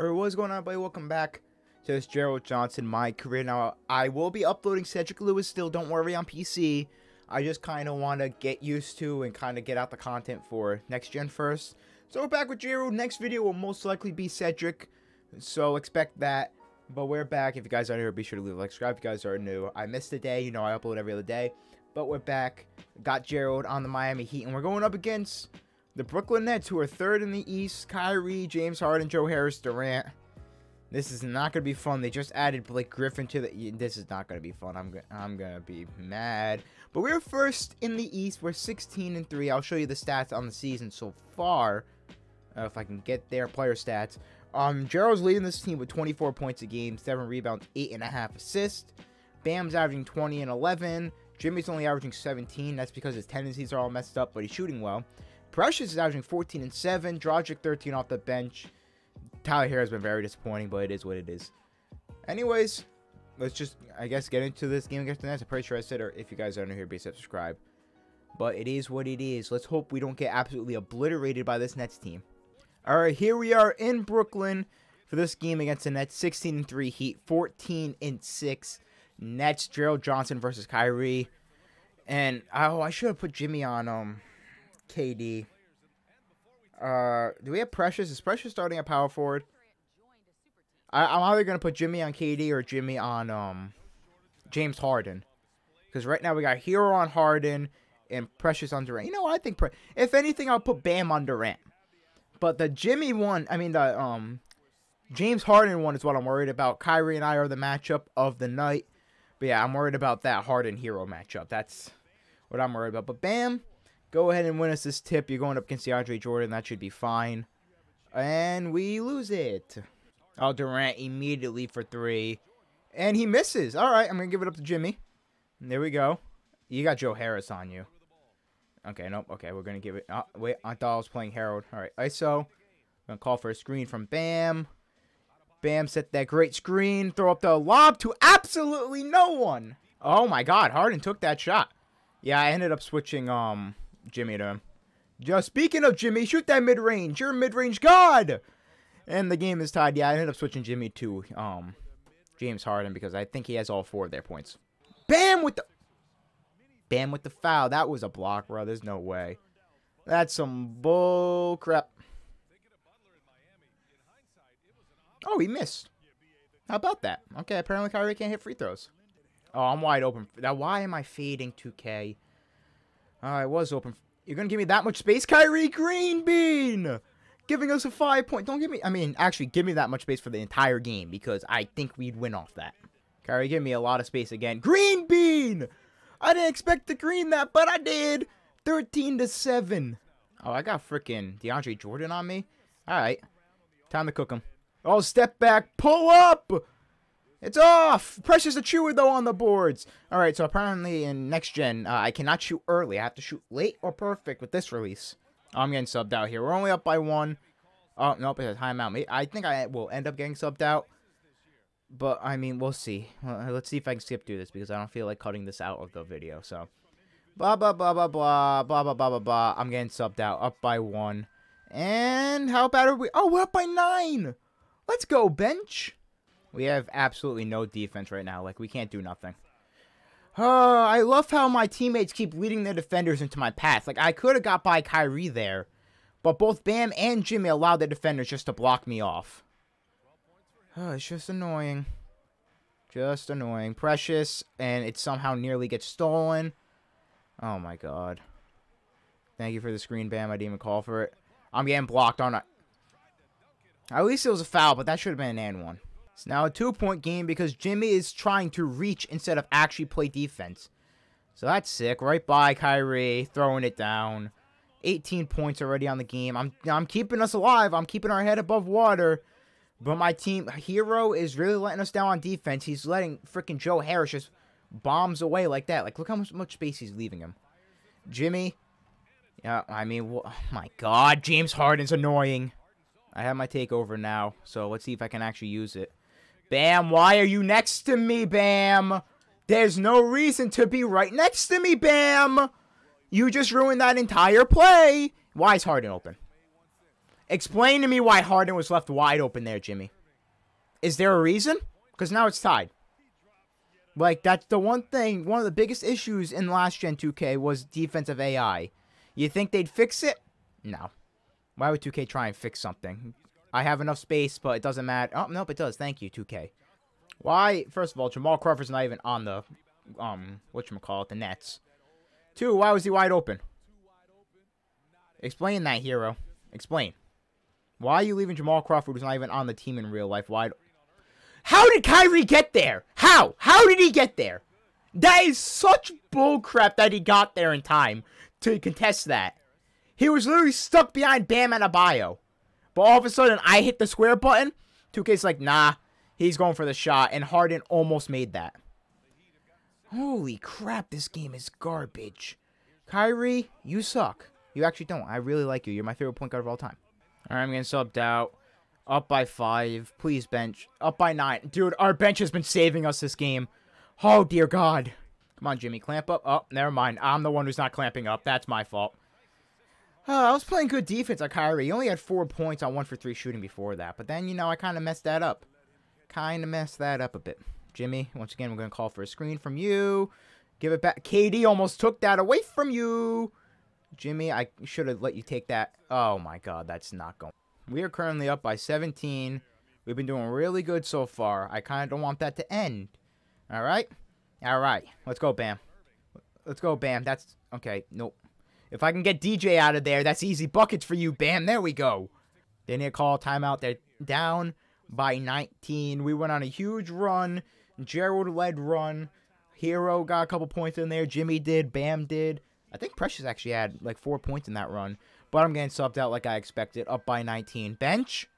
Or what's going on, everybody? Welcome back to this Gerald Johnson, my career. Now, I will be uploading Cedric Lewis still, don't worry, on PC. I just kind of want to get used to and kind of get out the content for next gen first. So we're back with Gerald. Next video will most likely be Cedric, so expect that. But we're back. If you guys are new, be sure to leave a like, subscribe if you guys are new. I missed a day, you know, I upload every other day. But we're back. Got Gerald on the Miami Heat, and we're going up against the Brooklyn Nets, who are third in the East. Kyrie, James Harden, Joe Harris, Durant. This is not going to be fun. They just added Blake Griffin to the... This is not going to be fun. I'm going to be mad. But we're first in the East. We're 16-3. I'll show you the stats on the season so far. If I can get their player stats. Gerald's leading this team with 24 points a game, 7 rebounds, 8.5 assists. Bam's averaging 20 and 11. Jimmy's only averaging 17. That's because his tendencies are all messed up, but he's shooting well. Precious is averaging 14 and 7. Dragic 13 off the bench. Tyler Herro has been very disappointing, but it is what it is. Anyways, let's just, I guess, get into this game against the Nets. I'm pretty sure I said, or if you guys aren't here, be subscribe. But it is what it is. Let's hope we don't get absolutely obliterated by this Nets team. All right, here we are in Brooklyn for this game against the Nets. 16-3 Heat, 14-6 Nets. Gerald Johnson versus Kyrie. And, oh, I should have put Jimmy on, KD. Do we have Precious? Is Precious starting at power forward? I'm either gonna put Jimmy on KD or Jimmy on James Harden, because right now we got Herro on Harden and Precious on Durant. You know what? I think if anything, I'll put Bam on Durant. But the Jimmy one, I mean the James Harden one, is what I'm worried about. Kyrie and I are the matchup of the night, but yeah, I'm worried about that Harden Herro matchup. That's what I'm worried about. But Bam, go ahead and win us this tip. You're going up against DeAndre Jordan. That should be fine. And we lose it. Oh, Durant immediately for three. And he misses. All right, I'm going to give it up to Jimmy. And there we go. You got Joe Harris on you. Okay, nope. Okay, we're going to give it. Oh, wait, I thought I was playing Harold. All right, ISO. I'm going to call for a screen from Bam. Bam set that great screen. Throw up the lob to absolutely no one. Oh, my God. Harden took that shot. Yeah, I ended up switching... Jimmy to him. Just speaking of Jimmy, shoot that mid-range. You're a mid-range god. And the game is tied. Yeah, I ended up switching Jimmy to James Harden because I think he has all 4 of their points. Bam with the foul. That was a block, bro. There's no way. That's some bull crap. Oh, he missed. How about that? Okay, apparently Kyrie can't hit free throws. Oh, I'm wide open. Now, why am I fading 2K? I was open. You're going to give me that much space? Kyrie Green Bean! Giving us a 5-point. Don't give me... I mean, actually, give me that much space for the entire game, because I think we'd win off that. Kyrie, give me a lot of space again. Green Bean! I didn't expect to green that, but I did! 13-7. Oh, I got freaking DeAndre Jordan on me. All right. Time to cook him. Oh, step back. Pull up! It's off! Precious Achiuwa, though, on the boards. All right, so apparently in next gen, I cannot shoot early. I have to shoot late or perfect with this release. Oh, I'm getting subbed out here. We're only up by 1. Oh, nope, it's a timeout. I think I will end up getting subbed out. But, I mean, we'll see. Let's see if I can skip through this, because I don't feel like cutting this out of the video. So, blah, blah, blah, blah, blah, blah, blah, blah, blah, blah. I'm getting subbed out. Up by 1. And how bad are we? Oh, we're up by 9! Let's go, bench! We have absolutely no defense right now. Like, we can't do nothing. I love how my teammates keep leading their defenders into my path. Like, I could have got by Kyrie there, but both Bam and Jimmy allowed their defenders just to block me off. It's just annoying. Just annoying. Precious, and it somehow nearly gets stolen. Oh, my God. Thank you for the screen, Bam. I didn't even call for it. I'm getting blocked, aren't I? At least it was a foul, but that should have been an and one. It's now a 2-point game because Jimmy is trying to reach instead of actually play defense. So that's sick. Right by Kyrie, throwing it down. 18 points already on the game. I'm keeping us alive. I'm keeping our head above water. But my team, Herro, is really letting us down on defense. He's letting freaking Joe Harris just bombs away like that. Like, look how much space he's leaving him. Jimmy. Yeah, I mean, oh my God. James Harden's annoying. I have my takeover now. So let's see if I can actually use it. Bam, why are you next to me, Bam? There's no reason to be right next to me, Bam. You just ruined that entire play. Why is Harden open? Explain to me why Harden was left wide open there, Jimmy. Is there a reason? Because now it's tied. Like, that's the one thing, one of the biggest issues in last Gen 2K was defensive AI. You think they'd fix it? No. Why would 2K try and fix something? I have enough space, but it doesn't matter. Oh, nope, it does. Thank you, 2K. Why? First of all, Jamal Crawford's not even on the, the Nets. Two, why was he wide open? Explain that, Hero. Explain. Why are you leaving Jamal Crawford, who's not even on the team in real life, wide? How did Kyrie get there? How? How did he get there? That is such bullcrap that he got there in time to contest that. He was literally stuck behind Bam Adebayo. But all of a sudden, I hit the square button. 2K's like, nah, he's going for the shot. And Harden almost made that. Holy crap, this game is garbage. Kyrie, you suck. You actually don't. I really like you. You're my favorite point guard of all time. All right, I'm getting subbed out. Up by 5. Please, bench. Up by 9. Dude, our bench has been saving us this game. Oh, dear God. Come on, Jimmy. Clamp up. Oh, never mind. I'm the one who's not clamping up. That's my fault. I was playing good defense on Kyrie. He only had 4 points on 1-for-3 shooting before that. But then, you know, I kind of messed that up. Kind of messed that up a bit. Jimmy, once again, we're going to call for a screen from you. Give it back. KD almost took that away from you. Jimmy, I should have let you take that. Oh, my God. That's not going. We are currently up by 17. We've been doing really good so far. I kind of don't want that to end. All right? All right. Let's go, Bam. Let's go, Bam. That's... Okay. Nope. If I can get DJ out of there, that's easy buckets for you, Bam. There we go. They need to call timeout. They're down by 19. We went on a huge run. Gerald led run. Hero got a couple points in there. Jimmy did. Bam did. I think Precious actually had like 4 points in that run. But I'm getting subbed out like I expected. Up by 19. Bench.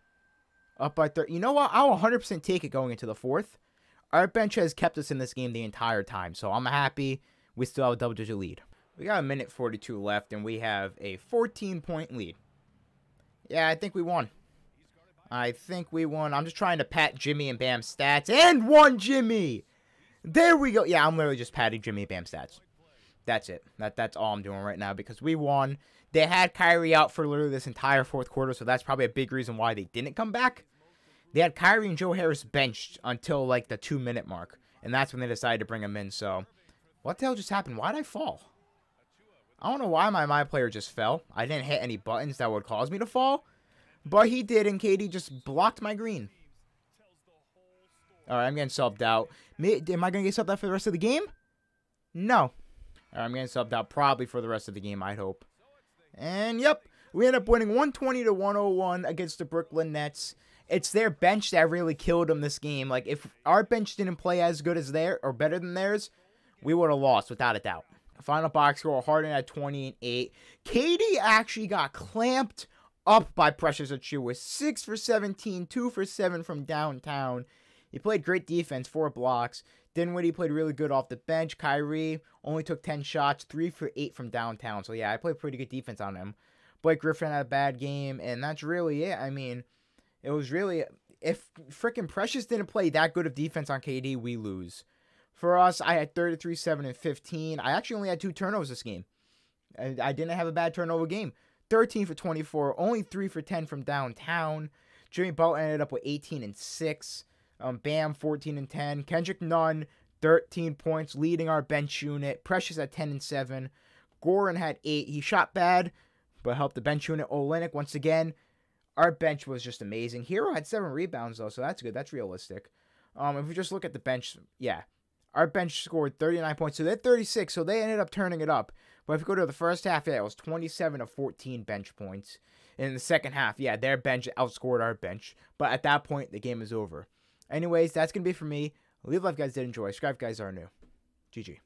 Up by 30. You know what? I'll 100% take it going into the fourth. Our bench has kept us in this game the entire time. So I'm happy we still have a double-digit lead. We got a minute 42 left. And we have a 14-point lead. Yeah, I think we won. I think we won. I'm just trying to pat Jimmy and Bam's stats. And won Jimmy! There we go. Yeah, I'm literally just patting Jimmy and Bam's stats. That's it. That's all I'm doing right now because we won. They had Kyrie out for literally this entire fourth quarter, so that's probably a big reason why they didn't come back. They had Kyrie and Joe Harris benched until, like, the 2-minute mark, and that's when they decided to bring him in, so... What the hell just happened? Why did I fall? I don't know why my player just fell. I didn't hit any buttons that would cause me to fall, but he did, and KD just blocked my green. Alright, I'm getting subbed out. Am I going to get subbed out for the rest of the game? No. Alright, I'm getting subbed out probably for the rest of the game, I hope. And, yep, we end up winning 120-101 against the Brooklyn Nets. It's their bench that really killed them this game. Like, if our bench didn't play as good as theirs, or better than theirs, we would have lost, without a doubt. Final box score, Harden at 20-8. KD actually got clamped up by Precious Achiuwa. 6 for 17, 2 for 7 from downtown. He played great defense, 4 blocks. Dinwiddie played really good off the bench. Kyrie only took 10 shots, 3 for 8 from downtown. So, yeah, I played pretty good defense on him. Blake Griffin had a bad game, and that's really it. I mean, it was really... If frickin' Precious didn't play that good of defense on KD, we lose. For us, I had 33, 7, and 15. I actually only had 2 turnovers this game. I didn't have a bad turnover game. 13 for 24, only 3 for 10 from downtown. Jimmy Butler ended up with 18 and 6. Bam, 14 and 10. Kendrick Nunn, 13 points, leading our bench unit. Precious at 10 and 7. Goran had 8. He shot bad, but helped the bench unit. Olenek, once again, our bench was just amazing. Hero had 7 rebounds, though, so that's good. That's realistic. If we just look at the bench, yeah. Our bench scored 39 points, so they're 36, so they ended up turning it up. But if you go to the first half, yeah, it was 27 of 14 bench points. And in the second half, yeah, their bench outscored our bench. But at that point, the game is over. Anyways, that's going to be it for me. Leave a like if you guys did enjoy. Subscribe if you guys are new. GG.